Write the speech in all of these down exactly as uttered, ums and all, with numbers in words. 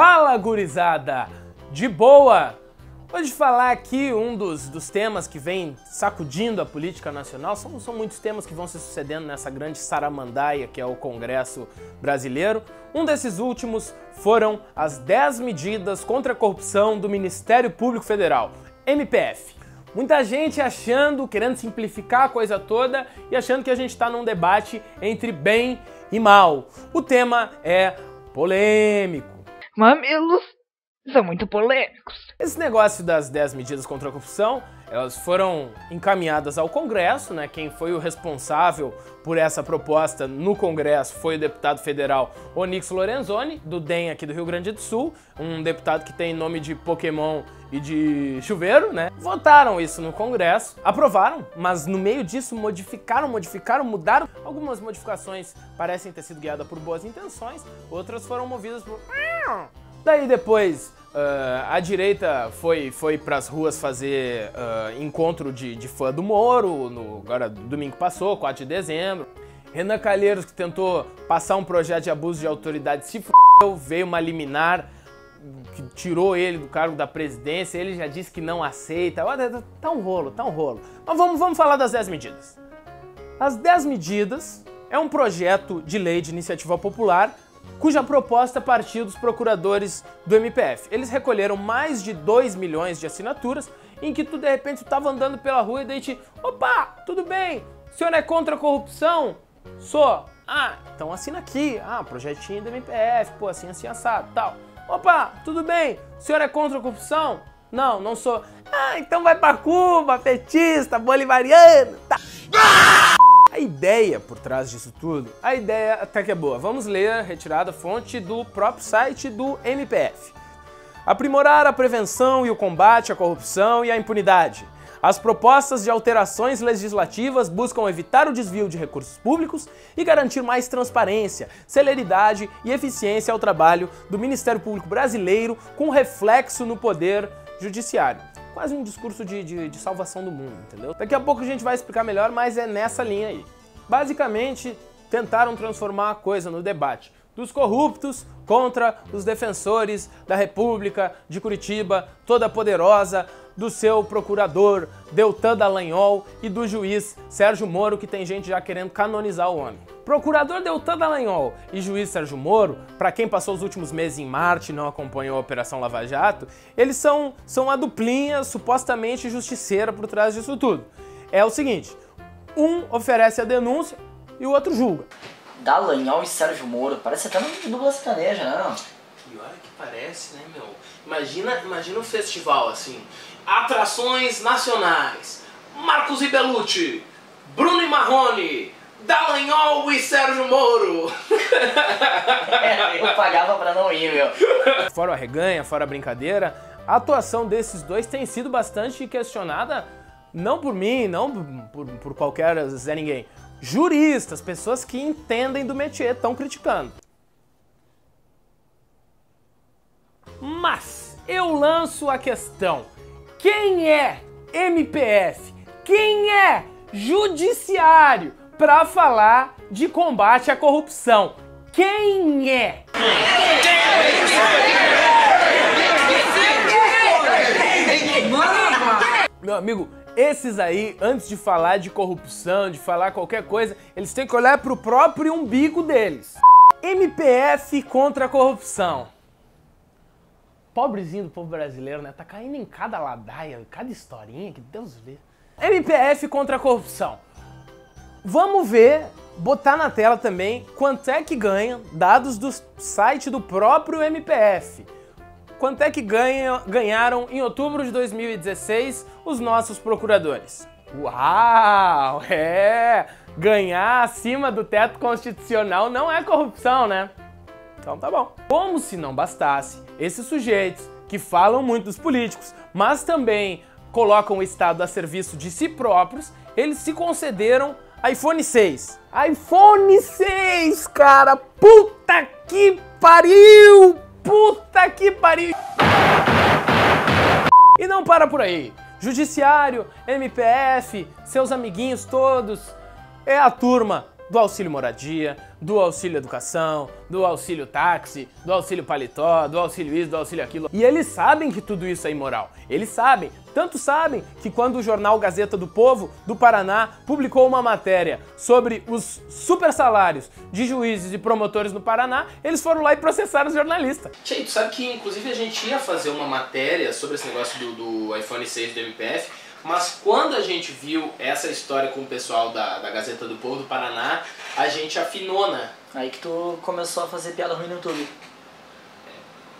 Fala, gurizada! De boa! Hoje falar aqui um dos, dos temas que vem sacudindo a política nacional, são, são muitos temas que vão se sucedendo nessa grande saramandaia que é o Congresso brasileiro. Um desses últimos foram as dez medidas contra a corrupção do Ministério Público Federal, M P F. Muita gente achando, querendo simplificar a coisa toda e achando que a gente está num debate entre bem e mal. O tema é polêmico. Mamilos são muito polêmicos. Esse negócio das dez medidas contra a corrupção, elas foram encaminhadas ao Congresso, né? Quem foi o responsável por essa proposta no Congresso foi o deputado federal Onyx Lorenzoni, do D E M aqui do Rio Grande do Sul, um deputado que tem nome de Pokémon e de chuveiro, né? Votaram isso no Congresso, aprovaram, mas no meio disso modificaram, modificaram, mudaram. Algumas modificações parecem ter sido guiadas por boas intenções, outras foram movidas por... Daí depois uh, a direita foi, foi para as ruas fazer uh, encontro de, de fã do Moro, no, agora domingo passou, quatro de dezembro. Renan Calheiros, que tentou passar um projeto de abuso de autoridade, se f***, veio uma liminar que tirou ele do cargo da presidência, ele já disse que não aceita. Tá um rolo, tá um rolo. Mas vamos, vamos falar das dez medidas. As dez medidas é um projeto de lei de iniciativa popular cuja proposta partiu dos procuradores do M P F. Eles recolheram mais de dois milhões de assinaturas, em que tu, de repente, estava andando pela rua e daí te... Opa, tudo bem? O senhor é contra a corrupção? Sou. Ah, então assina aqui. Ah, projetinho do M P F, pô, assim, assim, assado, tal. Opa, tudo bem? O senhor é contra a corrupção? Não, não sou. Ah, então vai pra Cuba, petista, bolivariano, tá. Ah! A ideia por trás disso tudo, a ideia até que é boa. Vamos ler retirada fonte do próprio site do M P F. Aprimorar a prevenção e o combate à corrupção e à impunidade. As propostas de alterações legislativas buscam evitar o desvio de recursos públicos e garantir mais transparência, celeridade e eficiência ao trabalho do Ministério Público Brasileiro com reflexo no Poder Judiciário. Quase um discurso de, de, de salvação do mundo, entendeu? Daqui a pouco a gente vai explicar melhor, mas é nessa linha aí. Basicamente, tentaram transformar a coisa no debate dos corruptos contra os defensores da República de Curitiba, toda poderosa, do seu procurador Deltan Dallagnol e do juiz Sérgio Moro, que tem gente já querendo canonizar o homem. Procurador Deltan Dallagnol e juiz Sérgio Moro, para quem passou os últimos meses em Marte e não acompanhou a Operação Lava Jato, eles são, são a duplinha supostamente justiceira por trás disso tudo. É o seguinte, um oferece a denúncia e o outro julga. Dallagnol e Sérgio Moro, parece até uma dupla sertaneja, né? Pior é que parece, né, meu? Imagina, imagina um festival assim, atrações nacionais, Marcos e Bellucci, Bruno e Marrone, Dallagnol e Sérgio Moro. É, eu pagava pra não ir, meu. Fora a reganha, fora a brincadeira, a atuação desses dois tem sido bastante questionada, não por mim, não por, por qualquer Zé Ninguém. Juristas, pessoas que entendem do métier, estão criticando. Mas eu lanço a questão: quem é M P F? Quem é judiciário para falar de combate à corrupção? Quem é? Meu amigo, esses aí, antes de falar de corrupção, de falar qualquer coisa, eles têm que olhar pro próprio umbigo deles. M P F contra a corrupção. Pobrezinho do povo brasileiro, né? Tá caindo em cada ladaia, em cada historinha, que Deus vê. M P F contra a corrupção. Vamos ver, botar na tela também, quanto é que ganha, dados do site do próprio M P F. Quanto é que ganha, ganharam em outubro de dois mil e dezesseis os nossos procuradores? Uau! É! Ganhar acima do teto constitucional não é corrupção, né? Então tá bom. Como se não bastasse, esses sujeitos que falam muito dos políticos, mas também colocam o Estado a serviço de si próprios, eles se concederam iPhone seis. iPhone seis, cara! Puta que pariu! Puta que pariu! E não para por aí. Judiciário, M P F, seus amiguinhos todos, é a turma do auxílio moradia, do auxílio educação, do auxílio táxi, do auxílio paletó, do auxílio isso, do auxílio aquilo. E eles sabem que tudo isso é imoral. Eles sabem. Tanto sabem que quando o jornal Gazeta do Povo do Paraná publicou uma matéria sobre os super salários de juízes e promotores no Paraná, eles foram lá e processaram os jornalistas. Tchê, tu sabe que inclusive a gente ia fazer uma matéria sobre esse negócio do, do iPhone seis do M P F, mas quando a gente viu essa história com o pessoal da, da Gazeta do Povo do Paraná, a gente afinou, né? Aí que tu começou a fazer piada ruim no YouTube.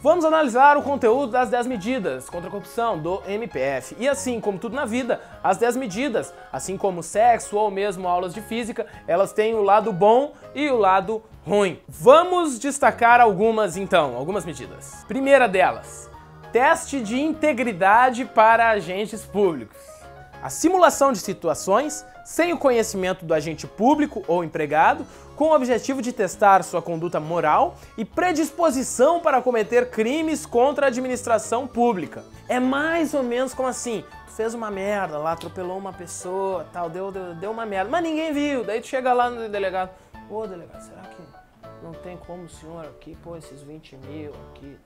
Vamos analisar o conteúdo das dez medidas contra a corrupção do M P F. E assim como tudo na vida, as dez medidas, assim como sexo ou mesmo aulas de física, elas têm o lado bom e o lado ruim. Vamos destacar algumas então, algumas medidas. Primeira delas, teste de integridade para agentes públicos. A simulação de situações sem o conhecimento do agente público ou empregado, com o objetivo de testar sua conduta moral e predisposição para cometer crimes contra a administração pública. É mais ou menos como assim, tu fez uma merda lá, atropelou uma pessoa, tal, deu, deu, deu uma merda, mas ninguém viu, daí tu chega lá no delegado, ô delegado, será que não tem como o senhor aqui, pô, esses vinte mil aqui,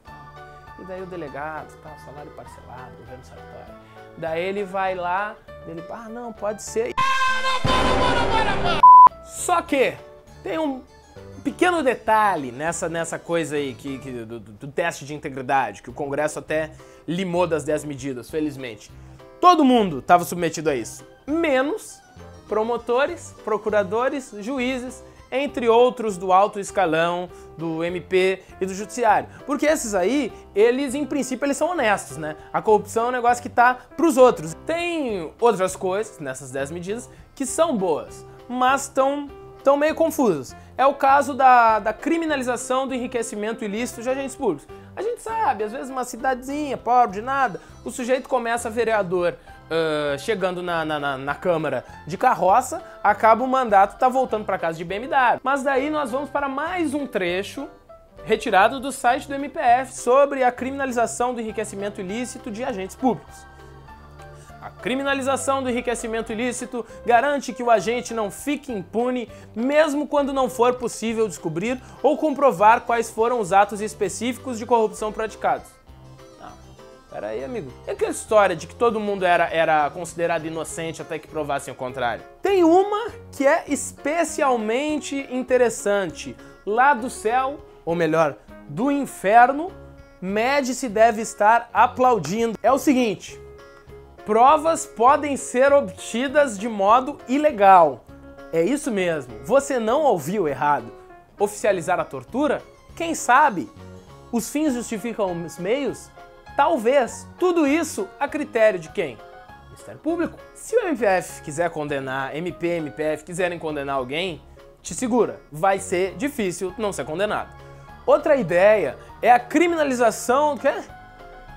e daí o delegado, tá, salário parcelado, governo sanitário. Daí ele vai lá, ele, ah não, pode ser. Ah, não, não, não, não, não. Só que tem um pequeno detalhe nessa, nessa coisa aí que, que, do, do teste de integridade, que o Congresso até limou das dez medidas, felizmente. Todo mundo estava submetido a isso, menos promotores, procuradores, juízes, entre outros do alto escalão, do M P e do judiciário. Porque esses aí, eles em princípio eles são honestos, né? A corrupção é um negócio que tá pros outros. Tem outras coisas nessas dez medidas que são boas, mas estão tão meio confusas. É o caso da, da criminalização do enriquecimento ilícito de agentes públicos. A gente sabe, às vezes uma cidadezinha, pobre de nada, o sujeito começa vereador, uh, chegando na, na, na, na Câmara de carroça, acaba o mandato, tá voltando para casa de B M W. Mas daí nós vamos para mais um trecho retirado do site do M P F sobre a criminalização do enriquecimento ilícito de agentes públicos. A criminalização do enriquecimento ilícito garante que o agente não fique impune, mesmo quando não for possível descobrir ou comprovar quais foram os atos específicos de corrupção praticados. Ah, peraí, amigo. É aquela história de que todo mundo era, era considerado inocente até que provassem o contrário. Tem uma que é especialmente interessante. Lá do céu, ou melhor, do inferno, mede-se deve estar aplaudindo. É o seguinte... Provas podem ser obtidas de modo ilegal. É isso mesmo, você não ouviu errado. Oficializar a tortura? Quem sabe? Os fins justificam os meios? Talvez. Tudo isso a critério de quem? Ministério Público. Se o M P F quiser condenar, M P, M P F quiserem condenar alguém, te segura, vai ser difícil não ser condenado. Outra ideia é a criminalização... Que é?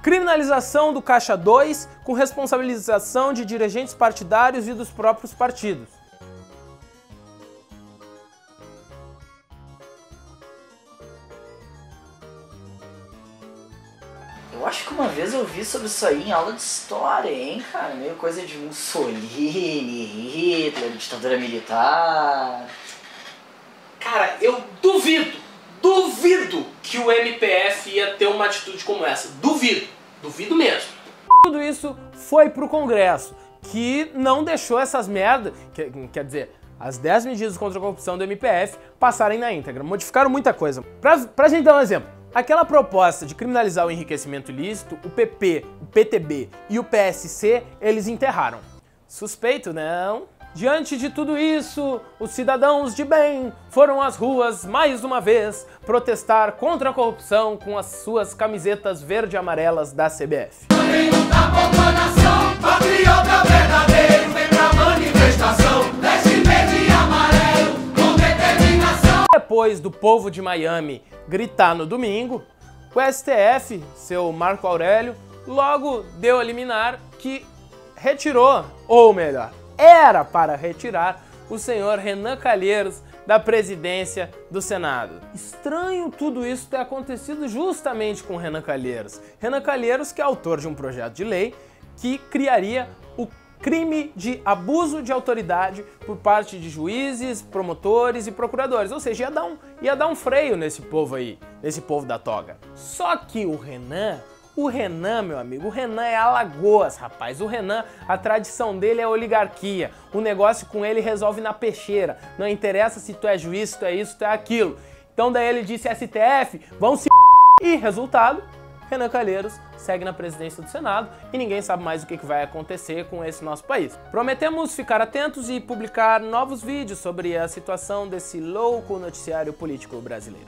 Criminalização do Caixa dois com responsabilização de dirigentes partidários e dos próprios partidos. Eu acho que uma vez eu vi sobre isso aí em aula de história, hein, cara? Meio coisa de Mussolini, Hitler, ditadura militar... Cara, eu duvido! Duvido que o M P F ia ter uma atitude como essa. Duvido. Duvido mesmo. Tudo isso foi pro Congresso, que não deixou essas merdas, quer dizer, as dez medidas contra a corrupção do M P F passarem na íntegra. Modificaram muita coisa. Pra, pra gente dar um exemplo, aquela proposta de criminalizar o enriquecimento ilícito, o P P, o P T B e o P S C, eles enterraram. Suspeito, não? Diante de tudo isso, os cidadãos de bem foram às ruas mais uma vez protestar contra a corrupção com as suas camisetas verde e amarelas da C B F. Depois do povo de Miami gritar no domingo, o S T F, seu Marco Aurélio, logo deu a liminar que retirou, ou melhor, era para retirar o senhor Renan Calheiros da presidência do Senado. Estranho tudo isso ter acontecido justamente com Renan Calheiros. Renan Calheiros, que é autor de um projeto de lei que criaria o crime de abuso de autoridade por parte de juízes, promotores e procuradores. Ou seja, ia dar um, ia dar um freio nesse povo aí, nesse povo da toga. Só que o Renan... O Renan, meu amigo, o Renan é Alagoas, rapaz. O Renan, a tradição dele é a oligarquia. O negócio com ele resolve na peixeira. Não interessa se tu é juiz, se tu é isso, se tu é aquilo. Então daí ele disse, S T F, vão se... E resultado, Renan Calheiros segue na presidência do Senado e ninguém sabe mais o que vai acontecer com esse nosso país. Prometemos ficar atentos e publicar novos vídeos sobre a situação desse louco noticiário político brasileiro.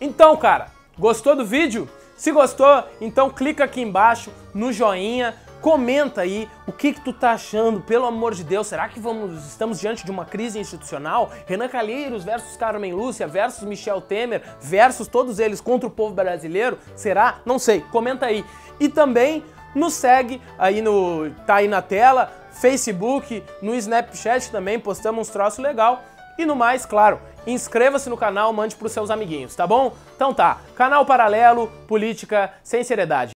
Então, cara, gostou do vídeo? Se gostou, então clica aqui embaixo no joinha, comenta aí o que que tu tá achando, pelo amor de Deus, será que vamos, estamos diante de uma crise institucional? Renan Calheiros versus Carmen Lúcia versus Michel Temer versus todos eles contra o povo brasileiro? Será? Não sei, comenta aí. E também nos segue aí no, tá aí na tela, Facebook, no Snapchat também, postamos uns troços legal. E no mais, claro, inscreva-se no canal, mande para os seus amiguinhos, tá bom? Então tá, canal paralelo, política sem seriedade.